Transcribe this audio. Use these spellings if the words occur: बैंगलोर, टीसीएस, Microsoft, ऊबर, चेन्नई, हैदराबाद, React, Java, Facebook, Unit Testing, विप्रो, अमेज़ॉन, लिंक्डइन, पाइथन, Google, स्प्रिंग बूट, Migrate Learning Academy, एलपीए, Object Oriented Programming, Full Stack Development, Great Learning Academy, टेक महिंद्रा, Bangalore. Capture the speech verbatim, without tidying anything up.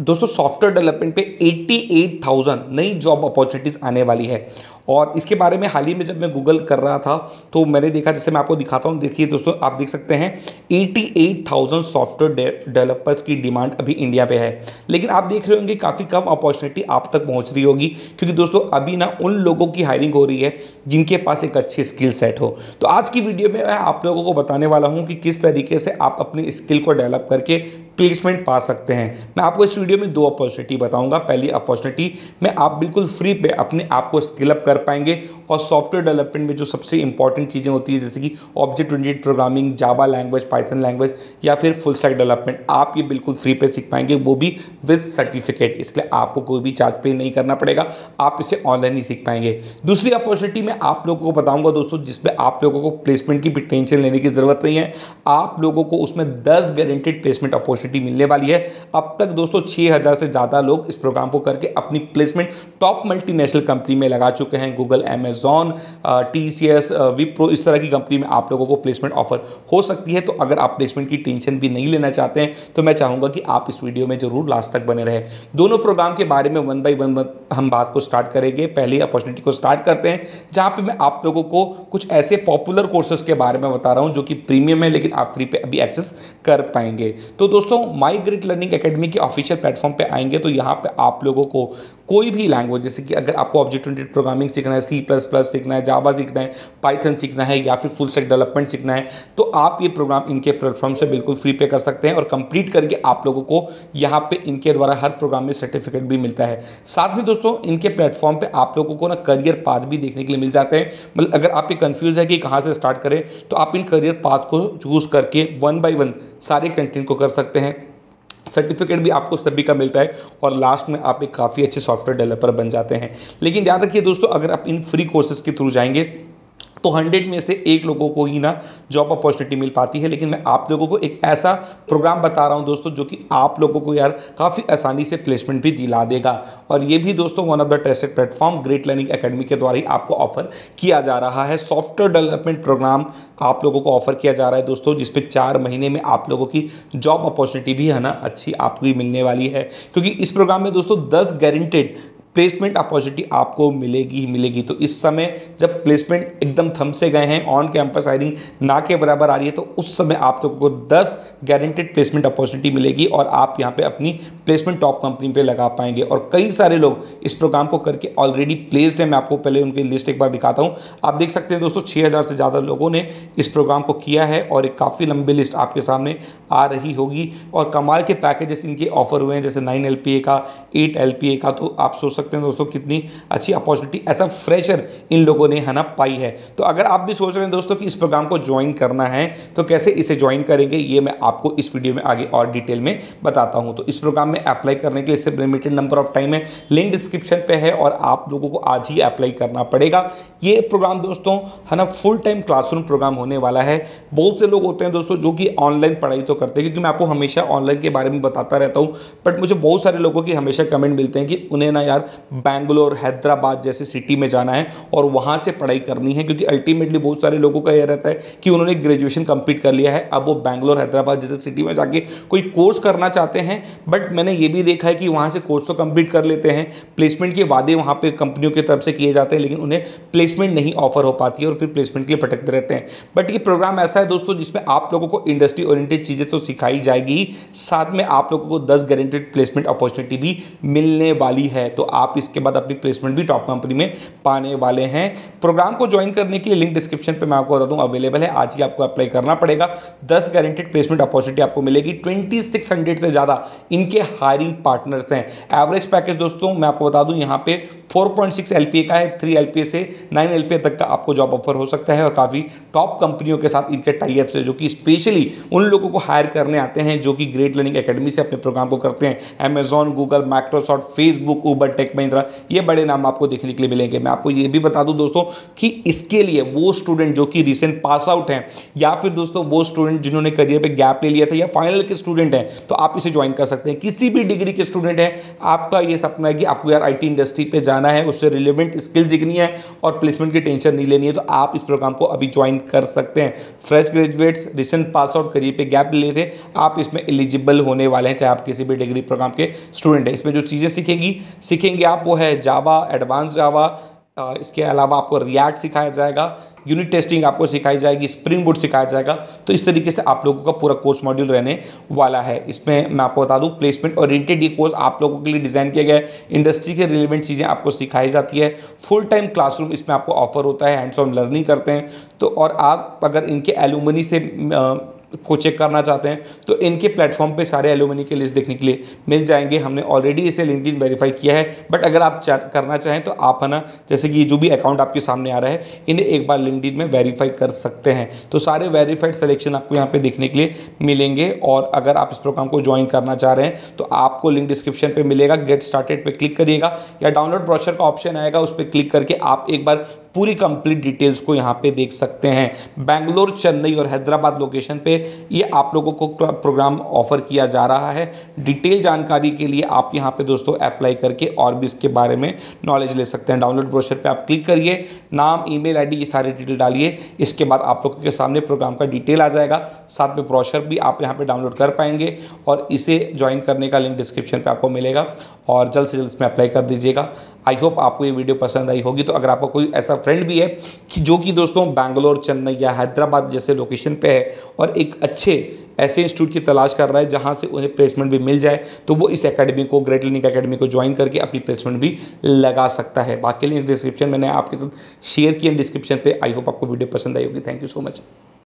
दोस्तों software development पे अट्ठासी हज़ार नई जॉब अपॉर्चुनिटीज़ आने वाली है। और इसके बारे में हाल ही में जब मैं गूगल कर रहा था तो मैंने देखा, जैसे मैं आपको दिखाता हूँ, देखिए दोस्तों आप देख सकते हैं अट्ठासी हज़ार सॉफ्टवेयर डेवलपर्स की डिमांड अभी इंडिया पे है। लेकिन आप देख रहे होंगे काफ़ी कम अपॉर्चुनिटी आप तक पहुँच रही होगी, क्योंकि दोस्तों अभी ना उन लोगों की हायरिंग हो रही है जिनके पास एक अच्छी स्किल सेट हो। तो आज की वीडियो में मैं आप लोगों को बताने वाला हूँ कि किस तरीके से आप अपनी स्किल को डेवलप करके प्लेसमेंट पा सकते हैं। मैं आपको इस वीडियो में दो अपॉर्चुनिटी बताऊंगा। पहली अपॉर्चुनिटी में आप बिल्कुल फ्री पे अपने आप को स्किल अप कर पाएंगे और सॉफ्टवेयर डेवलपमेंट में जो सबसे इंपॉर्टेंट चीज़ें होती है जैसे कि object oriented programming, Java language, पाइथन language या फिर फुल स्टैक डेवलपमेंट, आप ये बिल्कुल फ्री पे सीख पाएंगे, वो भी विद सर्टिफिकेट। इसलिए आपको कोई भी चार्ज पे नहीं करना पड़ेगा, आप इसे ऑनलाइन ही सीख पाएंगे। दूसरी अपॉर्चुनिटी में आप लोगों को बताऊँगा दोस्तों, जिसमें आप लोगों को प्लेसमेंट की भी टेंशन लेने की ज़रूरत नहीं है। आप लोगों को उसमें दस गारंटेड प्लेसमेंट अपॉर्चुनिटी मिलने वाली है। अब तक दोस्तों छह हज़ार से ज़्यादा लोग इस प्रोग्राम को करके अपनी प्लेसमेंट टॉप मल्टीनेशनल कंपनी में लगा चुके हैं। गूगल, अमेज़ॉन, टीसीएस, विप्रो, इस तरह की कंपनी में आप लोगों को प्लेसमेंट ऑफर हो सकती है। तो अगर आप प्लेसमेंट की टेंशन भी नहीं लेना चाहते हैं तो मैं चाहूँगा कि आप इस वीडियो में जरूर लास्ट तक बने रहें। दोनों प्रोग्राम के बारे में वन बाई वन हम बात को स्टार्ट करेंगे। पहले अपॉर्चुनिटी को स्टार्ट करते हैं, जहाँ पर मैं आप लोगों को कुछ ऐसे पॉपुलर कोर्सेज के बारे में बता रहा हूँ जो कि प्रीमियम है, लेकिन आप फ्री पे अभी एक्सेस कर पाएंगे। तो दोस्तों माइग्रेट लर्निंग एकेडमी के ऑफिशियल प्लेटफॉर्म पे आएंगे तो यहाँ पे आप लोगों को कोई भी लैंग्वेज, जैसे कि अगर आपको ऑब्जेक्ट ओरिएंटेड प्रोग्रामिंग सीखना है, सी प्लस प्लस सीखना है, जावा सीखना है, पाइथन सीखना है या फिर फुल स्टैक डेवलपमेंट सीखना है, तो आप ये प्रोग्राम इनके प्लेटफॉर्म से बिल्कुल फ्री पे कर सकते हैं। और कंप्लीट करके आप लोगों को यहाँ पे इनके द्वारा हर प्रोग्राम में सर्टिफिकेट भी मिलता है। साथ में दोस्तों इनके प्लेटफॉर्म पर आप लोगों को ना करियर पाथ भी देखने के लिए मिल जाते हैं। मतलब अगर आप ये कन्फ्यूज़ है कि कहाँ से स्टार्ट करें तो आप इन करियर पाथ को चूज़ करके वन बाई वन सारे कंटेंट को कर सकते हैं। सर्टिफिकेट भी आपको सभी का मिलता है और लास्ट में आप एक काफ़ी अच्छे सॉफ्टवेयर डेवलपर बन जाते हैं। लेकिन याद रखिए दोस्तों, अगर आप इन फ्री कोर्सेज़ के थ्रू जाएंगे तो हंड्रेड में से एक लोगों को ही ना जॉब अपॉर्चुनिटी मिल पाती है। लेकिन मैं आप लोगों को एक ऐसा प्रोग्राम बता रहा हूं दोस्तों जो कि आप लोगों को यार काफ़ी आसानी से प्लेसमेंट भी दिला देगा। और ये भी दोस्तों one of the tested platform great learning academy के द्वारा ही आपको ऑफर किया जा रहा है। सॉफ्टवेयर डेवलपमेंट प्रोग्राम आप लोगों को ऑफर किया जा रहा है दोस्तों, जिसपे चार महीने में आप लोगों की जॉब अपॉर्चुनिटी भी है ना अच्छी आपको मिलने वाली है। क्योंकि इस प्रोग्राम में दोस्तों दस गारंटेड प्लेसमेंट अपॉर्चुनिटी आपको मिलेगी ही मिलेगी। तो इस समय जब प्लेसमेंट एकदम थम से गए हैं, ऑन कैंपस हायरिंग ना के बराबर आ रही है, तो उस समय आप लोगों को दस गारंटेड प्लेसमेंट अपॉर्चुनिटी मिलेगी और आप यहाँ पे अपनी प्लेसमेंट टॉप कंपनी पे लगा पाएंगे। और कई सारे लोग इस प्रोग्राम को करके ऑलरेडी प्लेस्ड है। मैं आपको पहले उनकी लिस्ट एक बार दिखाता हूँ। आप देख सकते हैं दोस्तों छः हज़ार से ज़्यादा लोगों ने इस प्रोग्राम को किया है और एक काफ़ी लंबी लिस्ट आपके सामने आ रही होगी। और कमाल के पैकेजेस इनके ऑफर हुए हैं, जैसे नाइन एल पी ए का, एट एल पी ए का। तो आप सोच सकते हैं दोस्तों कितनी अच्छी अपॉर्चुनिटी ऐसा फ्रेशर इन लोगों ने है ना पाई है। तो अगर आप भी सोच रहे हैं दोस्तों कि इस प्रोग्राम को ज्वाइन करना है तो कैसे इसे ज्वाइन करेंगे, ये मैं आपको इस वीडियो में आगे और डिटेल में बताता हूं। तो इस प्रोग्राम में अप्लाई करने के लिए सिर्फ लिमिटेड नंबर ऑफ टाइम है, लिंक डिस्क्रिप्शन पे है और आप लोगों को आज ही अप्लाई करना पड़ेगा। ये प्रोग्राम दोस्तों है ना फुल टाइम क्लासरूम प्रोग्राम होने वाला है। बहुत से लोग होते हैं दोस्तों जो कि ऑनलाइन पढ़ाई तो करते हैं, क्योंकि मैं आपको हमेशा ऑनलाइन के बारे में बताता रहता हूँ, बट मुझे बहुत सारे लोगों की हमेशा कमेंट मिलते हैं कि उन्हें ना यार बैंगलोर, हैदराबाद जैसे सिटी में जाना है और वहाँ से पढ़ाई करनी है। क्योंकि अल्टीमेटली बहुत सारे लोगों का यह रहता है कि उन्होंने ग्रेजुएशन कंप्लीट कर लिया है, अब वो बैंगलोर, हैदराबाद जैसे सिटी में जाके कोई कोर्स करना चाहते हैं। बट मैंने ये भी देखा है कि वहाँ से कोर्स तो कंप्लीट कर लेते हैं, प्लेसमेंट के वादे वहाँ पर कंपनियों की तरफ से किए जाते हैं, लेकिन उन्हें प्लेसमेंट नहीं ऑफर हो पाती है और फिर प्लेसमेंट के लिए भटकते रहते हैं। बट ये प्रोग्राम ऐसा है दोस्तों जिसमें आप लोगों को इंडस्ट्री ओरिएंटेड चीज़ें तो सिखाई जाएगी, साथ में आप लोगों को दस गारंटेड प्लेसमेंट अपॉर्चुनिटी भी मिलने वाली है। तो आप इसके बाद अपनी प्लेसमेंट भी टॉप कंपनी में पाने वाले हैं। प्रोग्राम को ज्वाइन करने के लिए लिंक डिस्क्रिप्शन पे मैं आपको बता दूं अवेलेबल है, आज ही आपको अप्लाई करना पड़ेगा। दस गारंटेड प्लेसमेंट अपॉर्चुनिटी आपको मिलेगी, छब्बीस सौ से ज़्यादा इनके हायरिंग पार्टनर्स हैं। एवरेज पैकेज दोस्तों मैं आपको बता दूं यहाँ पे फोर पॉइंट सिक्स एलपीए का है, थ्री एलपीए से नाइन एलपीए तक का आपको जॉब ऑफर हो सकता है। और काफ़ी टॉप कंपनियों के साथ इनके टाई अप्स है, जो कि स्पेशली उन लोगों को हायर करने आते हैं जो कि ग्रेट लर्निंग एकेडमी से अपने प्रोग्राम को करते हैं। Amazon, Google, Microsoft, Facebook, ऊबर टेक महिंद्रा, ये बड़े नाम आपको देखने के लिए मिलेंगे। मैं आपको ये भी बता दूं दोस्तों कि इसके लिए वो स्टूडेंट जो कि रिसेंट पास आउट हैं या फिर दोस्तों वो स्टूडेंट जिन्होंने करियर पे गैप ले लिया था या फाइनल के स्टूडेंट हैं, तो आप इसे ज्वाइन कर सकते हैं। किसी भी डिग्री के स्टूडेंट हैं, आपका ये सपना है कि आपको यार आईटी इंडस्ट्री पे जाना है, उससे रिलेवेंट स्किल्स सीखनी है और प्लेसमेंट की टेंशन नहीं लेनी है, तो आप इस प्रोग्राम को अभी ज्वाइन कर सकते हैं। Fresh graduates, recent pass out, career पे गैप ले लिए थे, आप इसमें एलिजिबल होने वाले हैं, चाहे आप किसी भी डिग्री प्रोग्राम के स्टूडेंट हैं। इसमें जो चीज़ें सीखेंगी सीखेंगे आप वो है जावा, एडवांस जावा, इसके अलावा आपको रिएक्ट सिखाया जाएगा, यूनिट टेस्टिंग आपको सिखाई जाएगी, स्प्रिंग बूट सिखाया जाएगा। तो इस तरीके से आप लोगों का पूरा कोर्स मॉड्यूल रहने वाला है। इसमें मैं आपको बता दूं प्लेसमेंट ओरिएंटेड ये कोर्स आप लोगों के लिए डिज़ाइन किया गया है। इंडस्ट्री के रिलेवेंट चीज़ें आपको सिखाई जाती है। फुल टाइम क्लासरूम इसमें आपको ऑफर होता है, हैंड्स ऑन लर्निंग करते हैं। तो और आप अगर इनके एलुमनी से आ, को चेक करना चाहते हैं तो इनके प्लेटफॉर्म पे सारे एलुमनी के लिस्ट देखने के लिए मिल जाएंगे। हमने ऑलरेडी इसे लिंक्डइन वेरीफाई किया है, बट अगर आप करना चाहें तो आप है ना, जैसे कि जो भी अकाउंट आपके सामने आ रहा है, इन्हें एक बार लिंक्डइन में वेरीफाई कर सकते हैं। तो सारे वेरीफाइड सिलेक्शन आपको यहाँ पे देखने के लिए मिलेंगे। और अगर आप इस प्रोग्राम को ज्वाइन करना चाह रहे हैं तो आपको लिंक डिस्क्रिप्शन पर मिलेगा, गेट स्टार्टेड पर क्लिक करिएगा या डाउनलोड ब्रोशर का ऑप्शन आएगा, उस पर क्लिक करके आप एक बार पूरी कंप्लीट डिटेल्स को यहाँ पे देख सकते हैं। बेंगलोर, चेन्नई और हैदराबाद लोकेशन पे ये आप लोगों को प्रोग्राम ऑफर किया जा रहा है। डिटेल जानकारी के लिए आप यहाँ पे दोस्तों अप्लाई करके और भी इसके बारे में नॉलेज ले सकते हैं। डाउनलोड ब्रोशर पे आप क्लिक करिए, नाम, ईमेल आईडी, ये सारी डिटेल डालिए। इसके बाद आप लोगों के सामने प्रोग्राम का डिटेल आ जाएगा, साथ में ब्रोशर भी आप यहाँ पर डाउनलोड कर पाएंगे और इसे ज्वाइन करने का लिंक डिस्क्रिप्शन पर आपको मिलेगा और जल्द से जल्द इसमें अप्लाई कर दीजिएगा। आई होप आपको ये वीडियो पसंद आई होगी। तो अगर आपको कोई ऐसा फ्रेंड भी है कि जो कि दोस्तों बैंगलोर, चेन्नई या हैदराबाद जैसे लोकेशन पे है और एक अच्छे ऐसे इंस्टीट्यूट की तलाश कर रहा है जहां से उन्हें प्लेसमेंट भी मिल जाए, तो वो इस एकेडमी को, ग्रेट लर्निंग एकेडमी को ज्वाइन करके अपनी प्लेसमेंट भी लगा सकता है। बाकी लिंक डिस्क्रिप्शन मैंने आपके साथ शेयर किया डिस्क्रिप्शन पर। आई होप आपको वीडियो पसंद आई होगी। Thank you so much.